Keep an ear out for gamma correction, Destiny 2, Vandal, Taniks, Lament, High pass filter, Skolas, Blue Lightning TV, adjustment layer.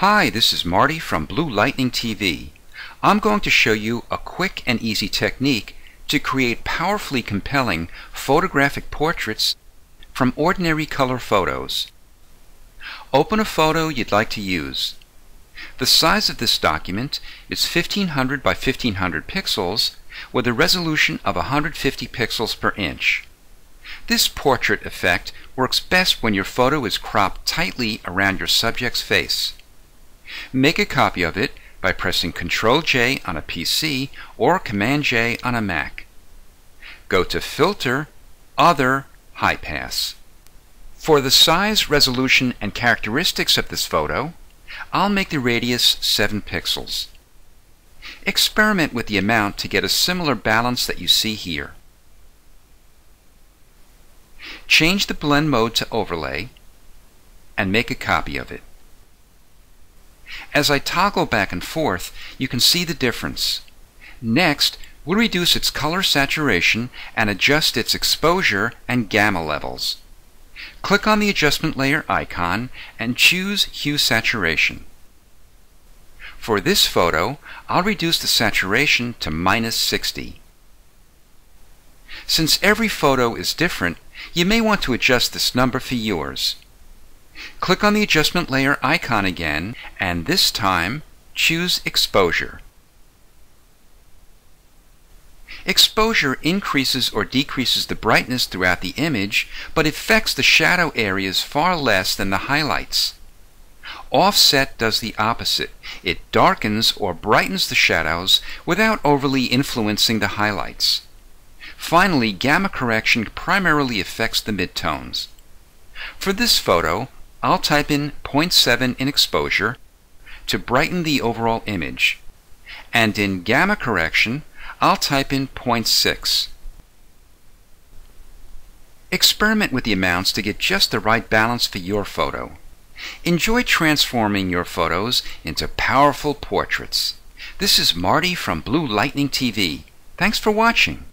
Hi, this is Marty from Blue Lightning TV. I'm going to show you a quick and easy technique to create powerfully compelling photographic portraits from ordinary color photos. Open a photo you'd like to use. The size of this document is 1500 by 1500 pixels with a resolution of 150 pixels per inch. This portrait effect works best when your photo is cropped tightly around your subject's face. Make a copy of it by pressing Ctrl-J on a PC or Command-J on a Mac. Go to Filter, Other, High Pass. For the size, resolution, and characteristics of this photo, I'll make the radius 7 pixels. Experiment with the amount to get a similar balance that you see here. Change the blend mode to overlay and make a copy of it. As I toggle back and forth, you can see the difference. Next, we'll reduce its color saturation and adjust its exposure and gamma levels. Click on the adjustment layer icon and choose Hue Saturation. For this photo, I'll reduce the saturation to -60. Since every photo is different, you may want to adjust this number for yours. Click on the adjustment layer icon again, and this time choose Exposure. Exposure increases or decreases the brightness throughout the image, but affects the shadow areas far less than the highlights. Offset does the opposite. It darkens or brightens the shadows without overly influencing the highlights. Finally, gamma correction primarily affects the midtones. For this photo, I'll type in 0.7 in exposure to brighten the overall image, and in gamma correction, I'll type in 0.6. Experiment with the amounts to get just the right balance for your photo. Enjoy transforming your photos into powerful portraits. This is Marty from Blue Lightning TV. Thanks for watching.